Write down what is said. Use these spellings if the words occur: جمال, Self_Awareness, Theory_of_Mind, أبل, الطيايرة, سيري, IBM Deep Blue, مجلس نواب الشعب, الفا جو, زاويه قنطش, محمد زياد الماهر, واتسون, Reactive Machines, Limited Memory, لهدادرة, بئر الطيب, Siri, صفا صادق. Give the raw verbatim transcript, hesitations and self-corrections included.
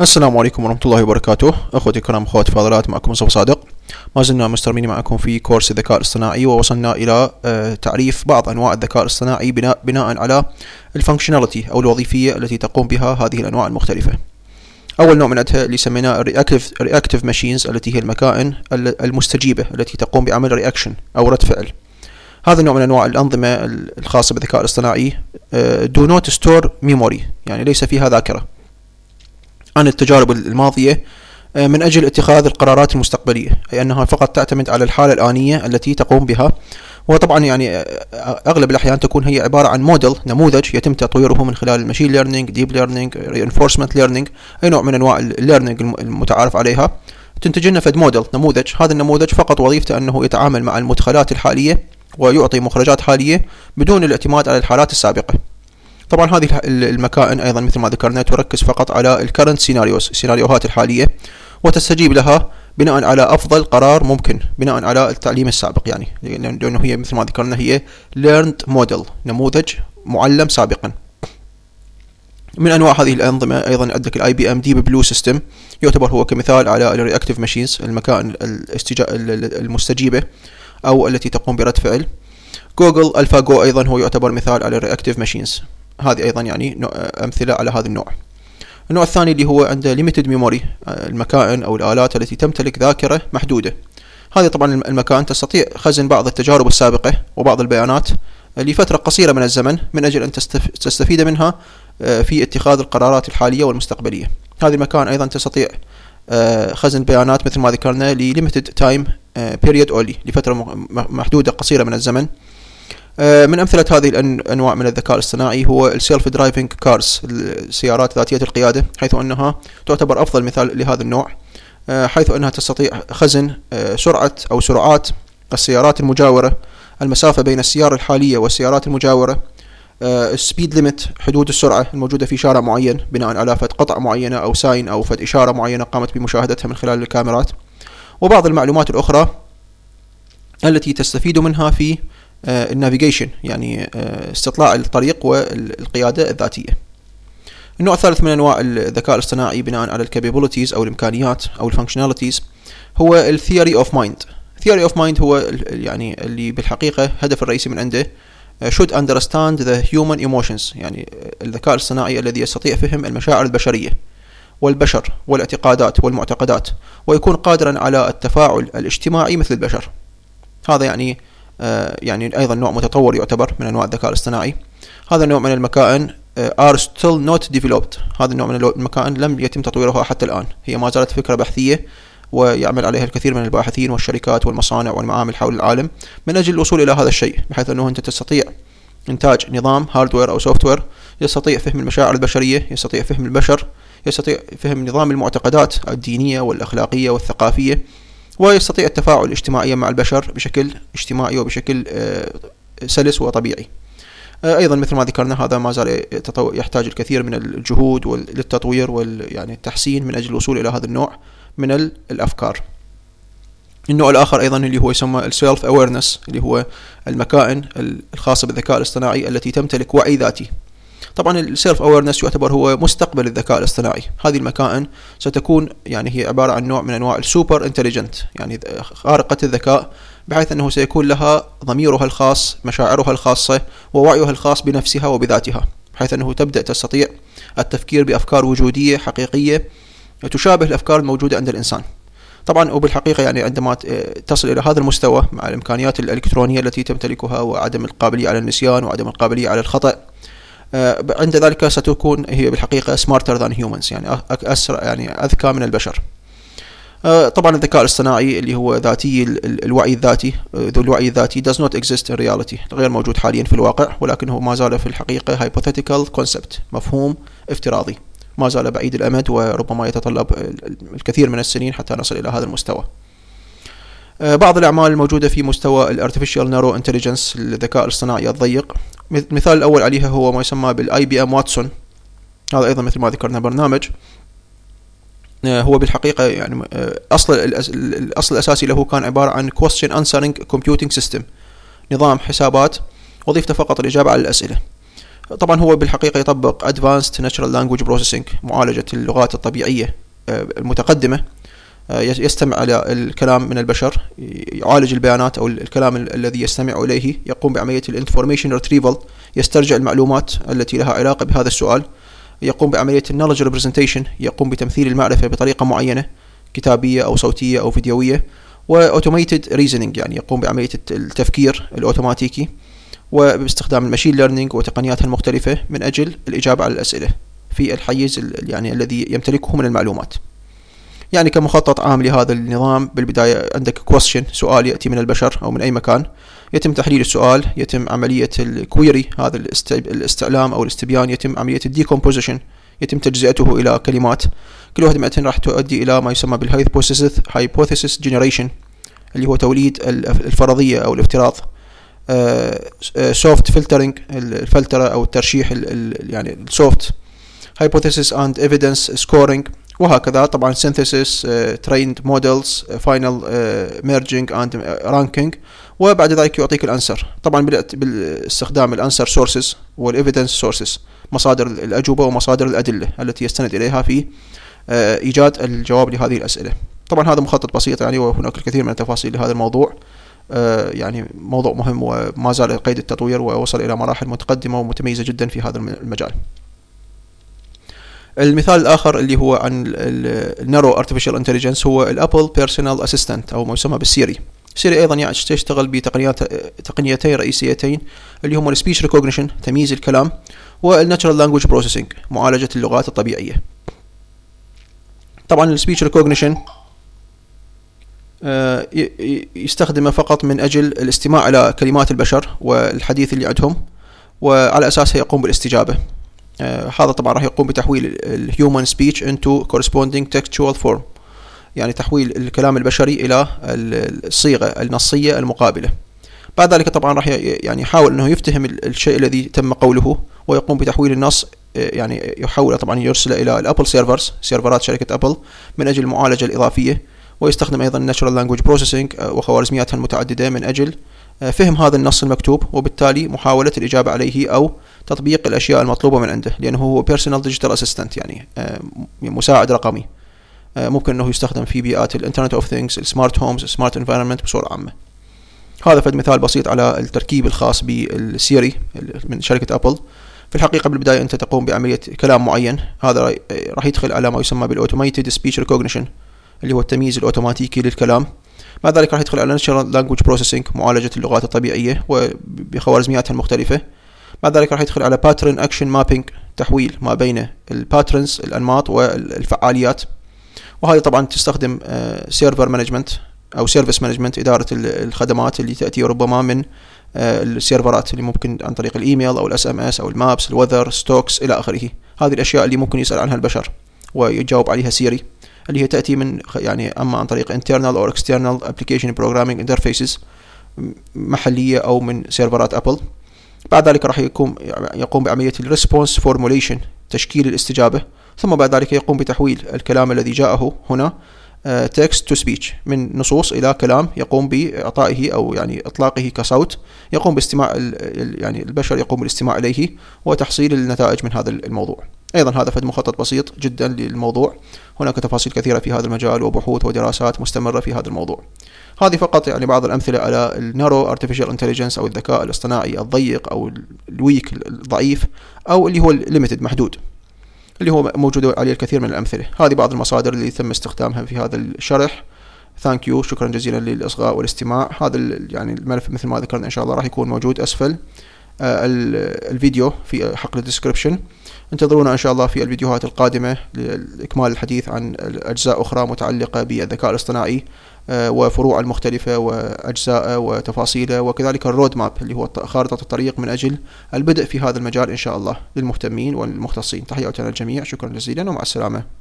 السلام عليكم ورحمة الله وبركاته. أخوتي الكرام، أخواتي الفاضلات، معكم صفا صادق. ما زلنا مستمرين معكم في كورس الذكاء الاصطناعي، ووصلنا إلى تعريف بعض أنواع الذكاء الاصطناعي بناء, بناء على الفانكشناليتي أو الوظيفية التي تقوم بها هذه الأنواع المختلفة. أول نوع منها اللي سميناه Reactive Machines، التي هي المكائن المستجيبة التي تقوم بعمل رياكشن أو رد فعل. هذا النوع من أنواع الأنظمة الخاصة بالذكاء الاصطناعي do not store memory، يعني ليس فيها ذاكرة، عن التجارب الماضية من أجل اتخاذ القرارات المستقبلية، أي أنها فقط تعتمد على الحالة الآنية التي تقوم بها. وطبعا يعني أغلب الأحيان تكون هي عبارة عن موديل، نموذج يتم تطويره من خلال المشين ليرنينج، ديب ليرنينج، رينفورسمنت ليرنينج، أي نوع من أنواع الليرنينج المتعارف عليها. تنتج لنا فد موديل، نموذج. هذا النموذج فقط وظيفته أنه يتعامل مع المدخلات الحالية ويعطي مخرجات حالية بدون الاعتماد على الحالات السابقة. طبعا هذه المكائن ايضا مثل ما ذكرنا تركز فقط على الكرنت سيناريوز، السيناريوهات الحاليه، وتستجيب لها بناء على افضل قرار ممكن بناء على التعليم السابق، يعني لانه هي مثل ما ذكرنا هي ليرند موديل، نموذج معلم سابقا. من انواع هذه الانظمه ايضا عندك الاي بي ام ديب بلو سيستم، يعتبر هو كمثال على الرياكتيف ماشينز، المكائن المستجيبه او التي تقوم برد فعل. جوجل الفا جو ايضا هو يعتبر مثال على الرياكتيف ماشينز. هذه أيضا يعني أمثلة على هذا النوع. النوع الثاني اللي هو عنده Limited Memory، المكائن أو الآلات التي تمتلك ذاكرة محدودة. هذه طبعا المكائن تستطيع خزن بعض التجارب السابقة وبعض البيانات لفترة قصيرة من الزمن من أجل أن تستفيد منها في اتخاذ القرارات الحالية والمستقبلية. هذه المكائن أيضا تستطيع خزن بيانات مثل ما ذكرنا ل Limited Time Period Only، لفترة محدودة قصيرة من الزمن. من أمثلة هذه الأنواع من الذكاء الاصطناعي هو السيلف درايفنج كارز، السيارات ذاتية القيادة، حيث أنها تعتبر أفضل مثال لهذا النوع، حيث أنها تستطيع خزن سرعة أو سرعات السيارات المجاورة، المسافة بين السيارة الحالية والسيارات المجاورة، السبيد ليميت، حدود السرعة الموجودة في شارع معين بناء على فد قطع معينة أو ساين أو فد إشارة معينة قامت بمشاهدتها من خلال الكاميرات، وبعض المعلومات الأخرى التي تستفيد منها في النافيجيشن، يعني استطلاع الطريق والقيادة الذاتية. النوع الثالث من أنواع الذكاء الاصطناعي بناء على الكابابيلتيز أو الإمكانيات أو الفانكشناليتيز هو الثيوري أوف مايند. الثيوري أوف مايند هو يعني اللي بالحقيقة هدف الرئيسي من عنده should understand the human emotions، يعني الذكاء الاصطناعي الذي يستطيع فهم المشاعر البشرية والبشر والاعتقادات والمعتقدات، ويكون قادرا على التفاعل الاجتماعي مثل البشر. هذا يعني يعني أيضا نوع متطور يعتبر من أنواع الذكاء الاصطناعي. هذا النوع من المكائن are still not developed، هذا النوع من المكائن لم يتم تطويرها حتى الآن، هي ما زالت فكرة بحثية ويعمل عليها الكثير من الباحثين والشركات والمصانع والمعامل حول العالم من أجل الوصول إلى هذا الشيء، بحيث أنه أنت تستطيع إنتاج نظام هاردوير أو سوفتوير يستطيع فهم المشاعر البشرية، يستطيع فهم البشر، يستطيع فهم نظام المعتقدات الدينية والأخلاقية والثقافية، ويستطيع التفاعل الاجتماعي مع البشر بشكل اجتماعي وبشكل سلس وطبيعي. أيضا مثل ما ذكرنا هذا ما زال يحتاج الكثير من الجهود للتطوير ويعني التحسين من أجل الوصول إلى هذا النوع من الأفكار. النوع الآخر أيضا اللي هو يسمى السيلف أويرنس، اللي هو المكائن الخاصة بالذكاء الاصطناعي التي تمتلك وعي ذاتي. طبعا السيلف أويرنس يعتبر هو مستقبل الذكاء الاصطناعي. هذه المكائن ستكون يعني هي عبارة عن نوع من أنواع السوبر انتليجنت، يعني خارقة الذكاء، بحيث أنه سيكون لها ضميرها الخاص، مشاعرها الخاصة، ووعيها الخاص بنفسها وبذاتها، بحيث أنه تبدأ تستطيع التفكير بأفكار وجودية حقيقية تشابه الأفكار الموجودة عند الإنسان. طبعا وبالحقيقة يعني عندما تصل إلى هذا المستوى مع الإمكانيات الإلكترونية التي تمتلكها وعدم القابلية على النسيان وعدم القابلية على الخطأ، عند ذلك ستكون هي بالحقيقة smarter than humans، يعني أسرع، يعني أذكى من البشر. طبعا الذكاء الاصطناعي اللي هو ذاتي الوعي الذاتي، ذو الوعي الذاتي does not exist in reality، غير موجود حاليا في الواقع، ولكنه ما زال في الحقيقة hypothetical concept، مفهوم افتراضي، ما زال بعيد الأمد وربما يتطلب الكثير من السنين حتى نصل إلى هذا المستوى. بعض الأعمال الموجودة في مستوى الارتفيشال نارو انتليجنس، الذكاء الاصطناعي الضيق، المثال الأول عليها هو ما يسمى بالاي بي ام واتسون. هذا أيضا مثل ما ذكرنا برنامج هو بالحقيقة يعني أصل الأصل الأساسي له كان عبارة عن question answering computing system، نظام حسابات وظيفته فقط الإجابة على الأسئلة. طبعا هو بالحقيقة يطبق Advanced Natural Language Processing، معالجة اللغات الطبيعية المتقدمة، يستمع إلى الكلام من البشر، يعالج البيانات أو الكلام الذي يستمع إليه، يقوم بعملية الانفورميشن Retrieval، يسترجع المعلومات التي لها علاقة بهذا السؤال، يقوم بعملية النولج ريبرزنتيشن، يقوم بتمثيل المعرفة بطريقة معينة كتابية أو صوتية أو فيديوية، وأوتوميتد ريزنينج يعني يقوم بعملية التفكير الأوتوماتيكي، وباستخدام الماشين ليرنينج وتقنياتها المختلفة من أجل الإجابة على الأسئلة في الحيز يعني الذي يمتلكه من المعلومات. يعني كمخطط عام لهذا النظام، بالبداية عندك question، سؤال يأتي من البشر أو من أي مكان، يتم تحليل السؤال، يتم عملية الكويري، هذا الاستعلام أو الاستبيان، يتم عملية الديكومبوزيشن، يتم تجزئته إلى كلمات، كل واحدة منها راح تؤدي إلى ما يسمى بالهايبوثيسيس هايبوثيسيس جنريشن، اللي هو توليد الفرضية أو الافتراض، سوفت فلترنج، الفلترة أو الترشيح يعني السوفت، هايبوثيسيس أند إيفيدنس سكورينج، وهكذا. طبعا synthesis، trained models، final merging and ranking، وبعد ذلك يعطيك الانسر. طبعا بدأت باستخدام الانسر سورسز والايفيدنس سورسز، مصادر الاجوبه ومصادر الادله التي يستند اليها في ايجاد الجواب لهذه الاسئله. طبعا هذا مخطط بسيط يعني، وهناك الكثير من التفاصيل لهذا الموضوع، يعني موضوع مهم وما زال قيد التطوير ووصل الى مراحل متقدمه ومتميزه جدا في هذا المجال. المثال الآخر اللي هو عن النارو ارتفيشال انتليجنس هو الابل بيرسونال اسيستنت أو ما يسمى بالسيري. سيري أيضا يعني تشتغل بتقنيات تقنيتين رئيسيتين اللي هما السبيتش ريكوجنيشن، تمييز الكلام، والناتشرال لانجويج بروسيسنج، معالجة اللغات الطبيعية. طبعا السبيتش ريكوجنيشن يستخدمه فقط من أجل الاستماع إلى كلمات البشر والحديث اللي عندهم، وعلى أساسها يقوم بالاستجابة. آه هذا طبعا راح يقوم بتحويل ال Human Speech into Corresponding Textual Form، يعني تحويل الكلام البشري إلى الصيغة النصية المقابلة. بعد ذلك طبعا راح يعني يحاول أنه يفتهم الشيء الذي تم قوله، ويقوم بتحويل النص، يعني يحوله طبعا يرسله إلى الأبل سيرفرز، سيرفرات شركة أبل، من أجل المعالجة الإضافية. ويستخدم أيضا Natural Language Processing وخوارزمياتها المتعددة من أجل فهم هذا النص المكتوب، وبالتالي محاولة الإجابة عليه أو تطبيق الأشياء المطلوبة من عنده، لأنه هو Personal Digital Assistant، يعني مساعد رقمي، ممكن أنه يستخدم في بيئات الإنترنت أوف ثينجز، السمارت هومز، السمارت إنفايرمنت بصورة عامة. هذا فد مثال بسيط على التركيب الخاص بالسيري من شركة أبل. في الحقيقة بالبداية أنت تقوم بعملية كلام معين، هذا راح يدخل على ما يسمى بالأوتوميتد سبيتش ريكوجنيشن اللي هو التمييز الأوتوماتيكي للكلام. بعد ذلك راح يدخل على Natural Language Processing، معالجة اللغات الطبيعية وبخوارزمياتها المختلفة. بعد ذلك راح يدخل على Pattern Action Mapping، تحويل ما بين الباترنز، الأنماط، والفعاليات. وهذه طبعا تستخدم Server Management أو Service Management، إدارة الخدمات اللي تأتي ربما من السيرفرات، اللي ممكن عن طريق الإيميل أو الأس أم أس أو المابس، الوذر، ستوكس إلى آخره. هذه الأشياء اللي ممكن يسأل عنها البشر ويجاوب عليها سيري، اللي هي تأتي من يعني أما عن طريق internal أو external application programming interfaces محلية أو من سيرفرات أبل. بعد ذلك راح يقوم يقوم بعملية الresponse formulation، تشكيل الاستجابة، ثم بعد ذلك يقوم بتحويل الكلام الذي جاءه هنا text to speech، من نصوص إلى كلام يقوم بإعطائه أو يعني إطلاقه كصوت، يقوم باستماع يعني البشر يقوم بالاستماع إليه وتحصيل النتائج من هذا الموضوع. أيضا هذا فد مخطط بسيط جدا للموضوع، هناك تفاصيل كثيرة في هذا المجال وبحوث ودراسات مستمرة في هذا الموضوع. هذه فقط يعني بعض الأمثلة على النارو ارتفيشال انتليجنس أو الذكاء الاصطناعي الضيق أو الويك الضعيف، أو اللي هو الليمتد محدود، اللي هو موجود عليه الكثير من الأمثلة. هذه بعض المصادر اللي تم استخدامها في هذا الشرح. ثانك يو، شكرا جزيلا للإصغاء والاستماع. هذا يعني الملف مثل ما ذكرنا إن شاء الله راح يكون موجود أسفل الفيديو في حقل الديسكربشن. انتظرونا إن شاء الله في الفيديوهات القادمة لإكمال الحديث عن أجزاء أخرى متعلقة بالذكاء الاصطناعي وفروعه المختلفة وأجزائه وتفاصيله، وكذلك الرود ماب اللي هو خارطة الطريق من أجل البدء في هذا المجال إن شاء الله للمهتمين والمختصين. تحياتنا للجميع، شكرا جزيلا ومع السلامة.